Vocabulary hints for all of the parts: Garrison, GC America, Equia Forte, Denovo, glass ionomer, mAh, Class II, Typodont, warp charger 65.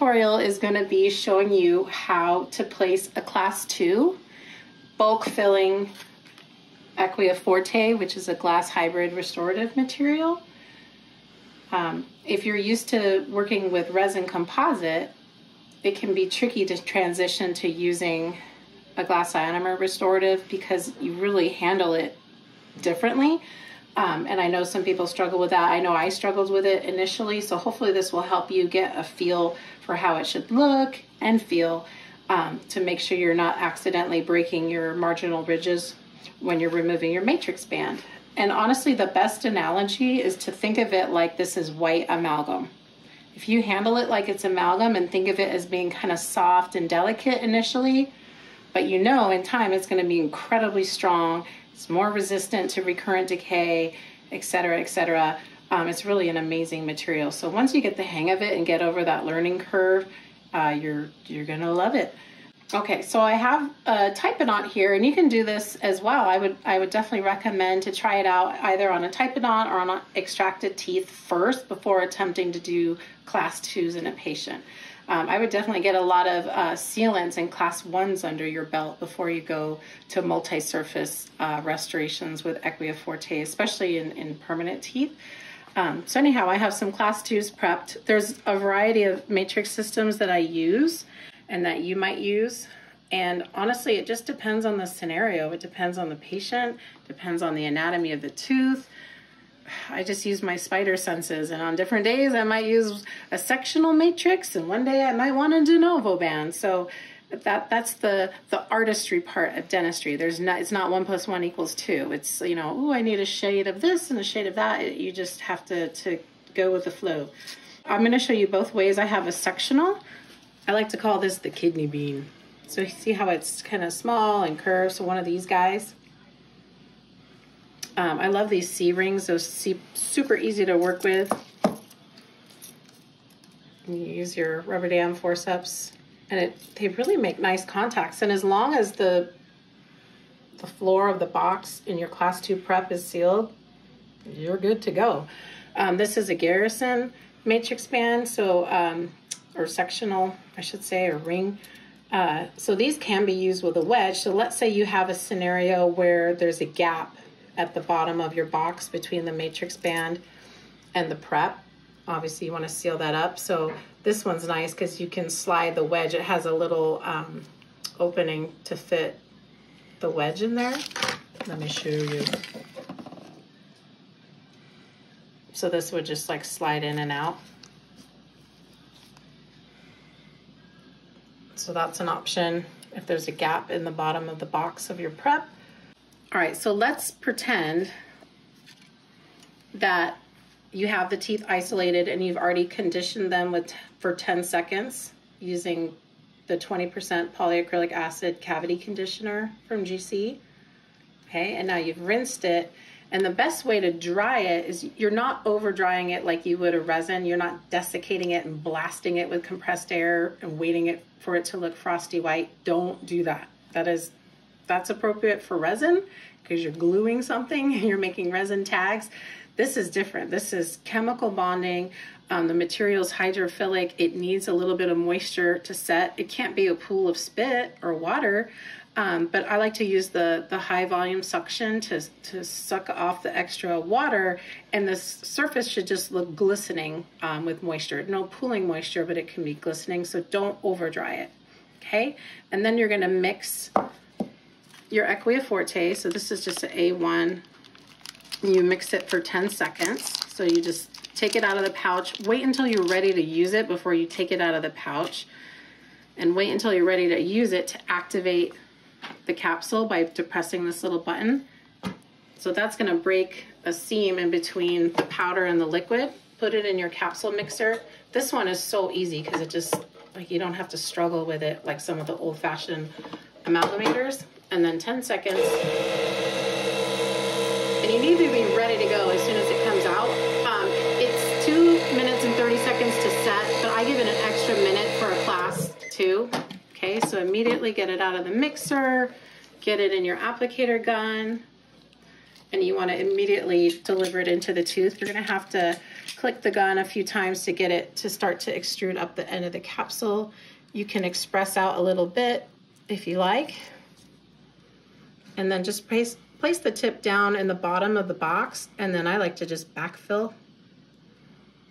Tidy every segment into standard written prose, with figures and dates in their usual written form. tutorial is going to be showing you how to place a class 2 bulk filling Equia Forte, which is a glass hybrid restorative material. If you're used to working with resin composite, it can be tricky to transition to using a glass ionomer restorative because you really handle it differently. And I know some people struggle with that. I know I struggled with it initially, so hopefully this will help you get a feel for how it should look and feel to make sure you're not accidentally breaking your marginal ridges when you're removing your matrix band. And honestly, the best analogy is to think of it like this is white amalgam. If you handle it like it's amalgam and think of it as being kind of soft and delicate initially, but you know in time it's going to be incredibly strong. It's more resistant to recurrent decay, etc., etc. It's really an amazing material. So once you get the hang of it and get over that learning curve, you're gonna love it. Okay, so I have a typodont here, and you can do this as well. I would definitely recommend to try it out either on a typodont or on extracted teeth first before attempting to do class 2s in a patient. I would definitely get a lot of sealants and class 1s under your belt before you go to multi-surface restorations with Equia Forte, especially in permanent teeth. So anyhow, I have some class 2s prepped. There's a variety of matrix systems that I use and that you might use. And honestly, it just depends on the scenario. It depends on the patient, depends on the anatomy of the tooth. I just use my spider senses, and on different days I might use a sectional matrix, and one day I might want a Denovo band. So that's the artistry part of dentistry. It's not 1 + 1 = 2. It's, you know, oh, I need a shade of this and a shade of that. You just have to go with the flow. I'm going to show you both ways. I have a sectional. I like to call this the kidney bean. So you see how it's kind of small and curved. So one of these guys. I love these C rings. Those are super easy to work with. You use your rubber dam forceps, and they really make nice contacts. And as long as the floor of the box in your class 2 prep is sealed, you're good to go. This is a Garrison matrix band, so or sectional, I should say, or ring. So these can be used with a wedge. So let's say you have a scenario where there's a gap at the bottom of your box between the matrix band and the prep. Obviously you want to seal that up. So this one's nice because you can slide the wedge. It has a little opening to fit the wedge in there. Let me show you. So this would just like slide in and out. So that's an option if there's a gap in the bottom of the box of your prep. All right, so let's pretend that you have the teeth isolated and you've already conditioned them for 10 seconds using the 20% polyacrylic acid cavity conditioner from GC. Okay, and now you've rinsed it. And the best way to dry it is you're not over drying it like you would a resin. You're not desiccating it and blasting it with compressed air and waiting for it to look frosty white. Don't do that. That's appropriate for resin because you're gluing something and you're making resin tags. This is different. This is chemical bonding. The material's hydrophilic. It needs a little bit of moisture to set. It can't be a pool of spit or water, but I like to use the high volume suction to suck off the extra water, and the surface should just look glistening with moisture. No pooling moisture, but it can be glistening, so don't over dry it, okay? And then you're gonna mix your Equia Forte, so this is just an A1. You mix it for 10 seconds. So you just take it out of the pouch. Wait until you're ready to use it before you take it out of the pouch. And wait until you're ready to use it to activate the capsule by depressing this little button. So that's gonna break a seam in between the powder and the liquid. Put it in your capsule mixer. This one is so easy because it just, like, you don't have to struggle with it like some of the old-fashioned amalgamators. And then 10 seconds. And you need to be ready to go as soon as it comes out. It's 2 minutes and 30 seconds to set, but I give it an extra minute for a class 2. Okay, so immediately get it out of the mixer, get it in your applicator gun, and you wanna immediately deliver it into the tooth. You're gonna have to click the gun a few times to get it to start to extrude up the end of the capsule. You can express out a little bit if you like. And then just place the tip down in the bottom of the box. And then I like to just backfill.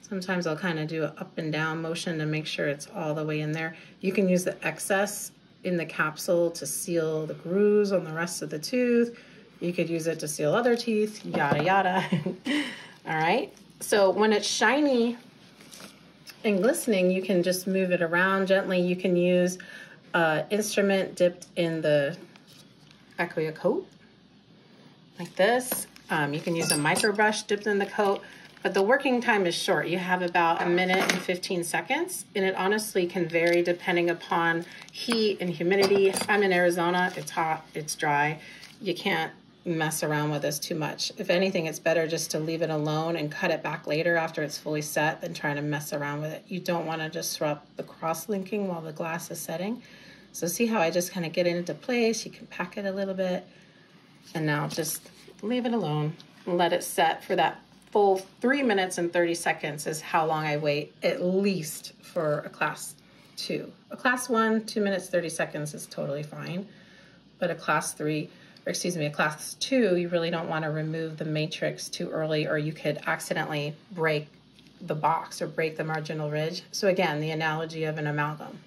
Sometimes I'll kind of do an up and down motion to make sure it's all the way in there. You can use the excess in the capsule to seal the grooves on the rest of the tooth. You could use it to seal other teeth, yada, yada. All right, so when it's shiny and glistening, you can just move it around gently. You can use an instrument dipped in the Equia coat, like this. You can use a microbrush dipped in the coat, but the working time is short. You have about 1 minute and 15 seconds, and it honestly can vary depending upon heat and humidity. I'm in Arizona, it's hot, it's dry. You can't mess around with this too much. If anything, it's better just to leave it alone and cut it back later after it's fully set than trying to mess around with it. You don't want to disrupt the cross-linking while the glass is setting. So see how I just kind of get it into place? You can pack it a little bit, and now just leave it alone and let it set for that full 3 minutes and 30 seconds is how long I wait, at least for a class 2. A class 1, 2 minutes, 30 seconds is totally fine. But a class 3, or excuse me, a class 2, you really don't want to remove the matrix too early, or you could accidentally break the box or break the marginal ridge. So again, the analogy of an amalgam.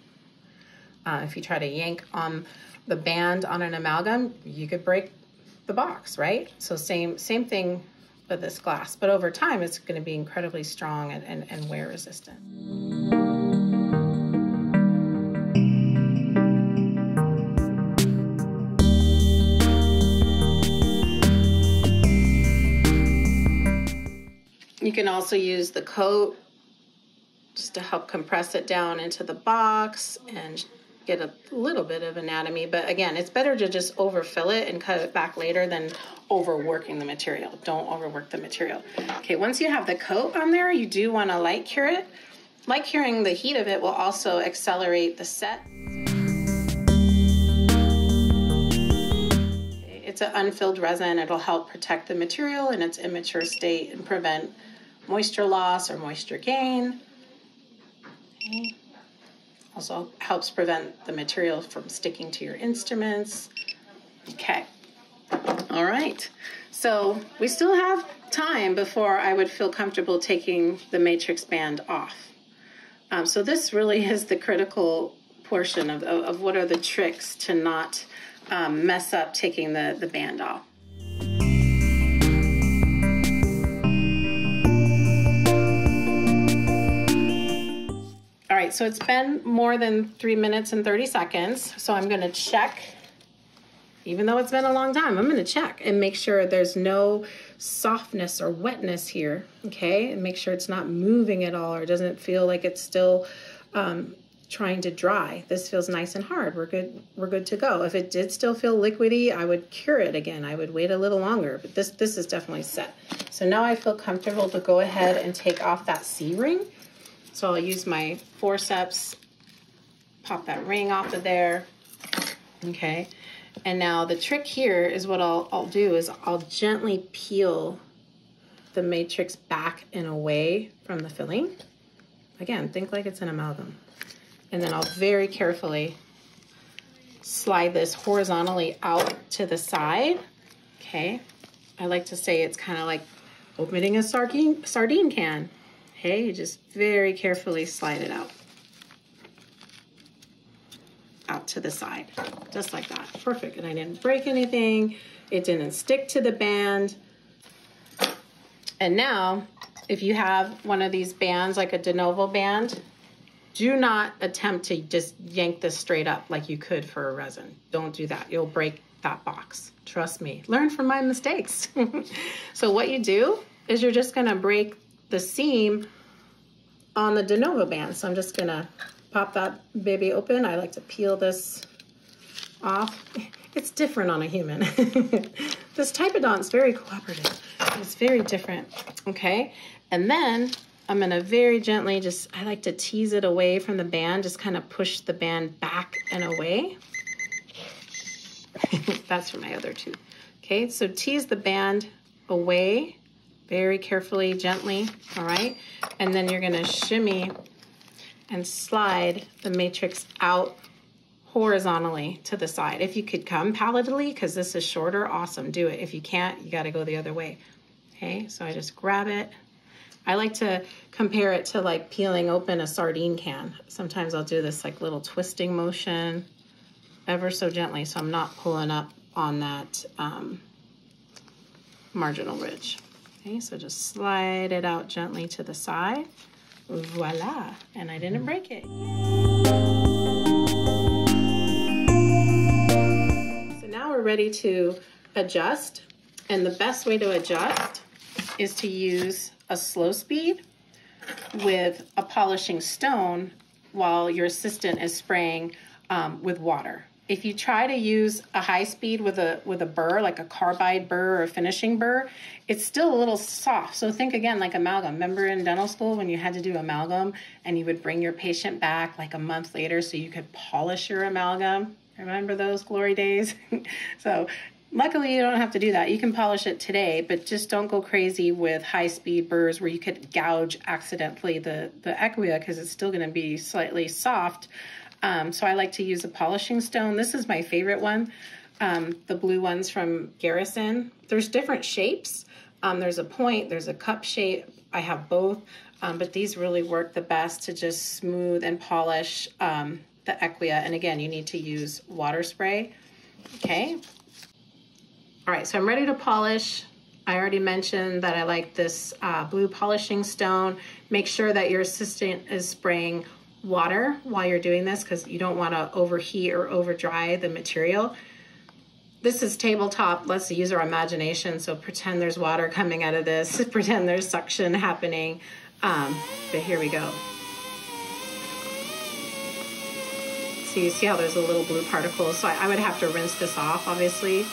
If you try to yank on the band on an amalgam, you could break the box, right? So same thing with this glass, but over time, it's going to be incredibly strong and wear resistant. You can also use the coat just to help compress it down into the box and get a little bit of anatomy. But again, it's better to just overfill it and cut it back later than overworking the material. Don't overwork the material. Okay, once you have the coat on there, you do want to light cure it. Light curing, the heat of it will also accelerate the set. It's an unfilled resin. It'll help protect the material in its immature state and prevent moisture loss or moisture gain. Okay. Also helps prevent the material from sticking to your instruments. Okay, all right. So we still have time before I would feel comfortable taking the matrix band off. So this really is the critical portion of what are the tricks to not mess up taking the band off. All right, so it's been more than 3 minutes and 30 seconds. So I'm gonna check, even though it's been a long time, I'm gonna check and make sure there's no softness or wetness here, okay? And make sure it's not moving at all or doesn't feel like it's still trying to dry. This feels nice and hard. We're good to go. If it did still feel liquidy, I would cure it again. I would wait a little longer, but this is definitely set. So now I feel comfortable to go ahead and take off that C ring. So I'll use my forceps, pop that ring off of there, okay? And now the trick here is what I'll do is I'll gently peel the matrix back and away from the filling. Again, think like it's an amalgam. And then I'll very carefully slide this horizontally out to the side, okay? I like to say it's kind of like opening a sardine can. Okay, you just very carefully slide it out to the side, just like that. Perfect, and I didn't break anything. It didn't stick to the band. And now, if you have one of these bands, like a Denovo band, do not attempt to just yank this straight up like you could for a resin. Don't do that, you'll break that box. Trust me, learn from my mistakes. So what you do is you're just gonna break the seam on the Denovo band. So I'm just gonna pop that baby open. I like to peel this off. It's different on a human. This Typodon's very cooperative. It's very different, okay? And then I'm gonna very gently just, I like to tease it away from the band, just kind of push the band back and away. That's for my other tooth. Okay, so tease the band away very carefully, gently, all right? And then you're gonna shimmy and slide the matrix out horizontally to the side. If you could come palatally, because this is shorter, awesome, do it. If you can't, you gotta go the other way. Okay, so I just grab it. I like to compare it to like peeling open a sardine can. Sometimes I'll do this like little twisting motion ever so gently, so I'm not pulling up on that marginal ridge. Okay, so just slide it out gently to the side. Voila, and I didn't break it. So now we're ready to adjust, and the best way to adjust is to use a slow speed with a polishing stone while your assistant is spraying with water. If you try to use a high speed with a burr, like a carbide burr or a finishing burr, it's still a little soft. So think again like amalgam. Remember in dental school when you had to do amalgam and you would bring your patient back like a month later so you could polish your amalgam? Remember those glory days? So luckily you don't have to do that. You can polish it today, but just don't go crazy with high speed burrs where you could gouge accidentally the Equia, because it's still going to be slightly soft. So I like to use a polishing stone. This is my favorite one, the blue ones from Garrison. There's different shapes. There's a point, there's a cup shape. I have both, but these really work the best to just smooth and polish the Equia. And again, you need to use water spray, okay? All right, so I'm ready to polish. I already mentioned that I like this blue polishing stone. Make sure that your assistant is spraying water while you're doing this, because you don't want to overheat or over dry the material. This is tabletop. Let's use our imagination. So pretend there's water coming out of this. Pretend there's suction happening. But here we go. So you see how there's a little blue particle. So I would have to rinse this off, obviously.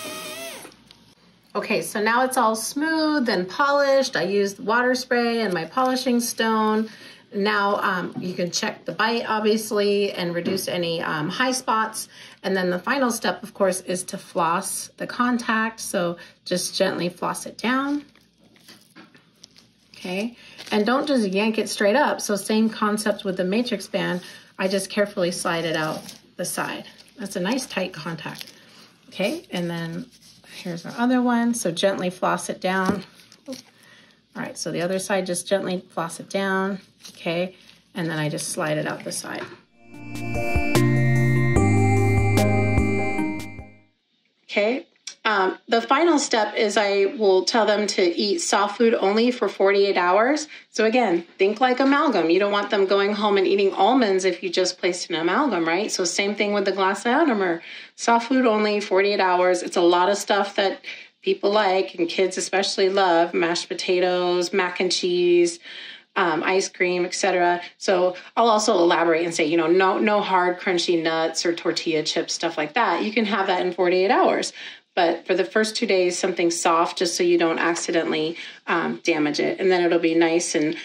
Okay, so now it's all smooth and polished. I used water spray and my polishing stone. Now you can check the bite, obviously, and reduce any high spots. And then the final step, of course, is to floss the contact. So just gently floss it down. Okay, and don't just yank it straight up. So same concept with the matrix band. I just carefully slide it out the side. That's a nice tight contact. Okay, and then here's our other one. So gently floss it down. All right, so the other side, just gently floss it down, okay? And then I just slide it out the side. Okay, the final step is I will tell them to eat soft food only for 48 hours. So again, think like amalgam. You don't want them going home and eating almonds if you just placed an amalgam, right? So same thing with the glass ionomer. Soft food only, 48 hours. It's a lot of stuff that people like, and kids especially love, mashed potatoes, mac and cheese, ice cream, etc. So I'll also elaborate and say, you know, no hard crunchy nuts or tortilla chips, stuff like that. You can have that in 48 hours. But for the first 2 days, something soft just so you don't accidentally damage it. And then it'll be nice and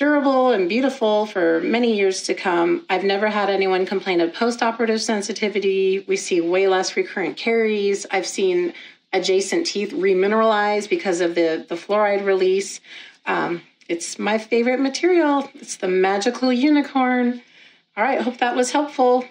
durable and beautiful for many years to come. I've never had anyone complain of post-operative sensitivity. We see way less recurrent caries. I've seen adjacent teeth remineralize because of the fluoride release. It's my favorite material. It's the magical unicorn. All right, hope that was helpful.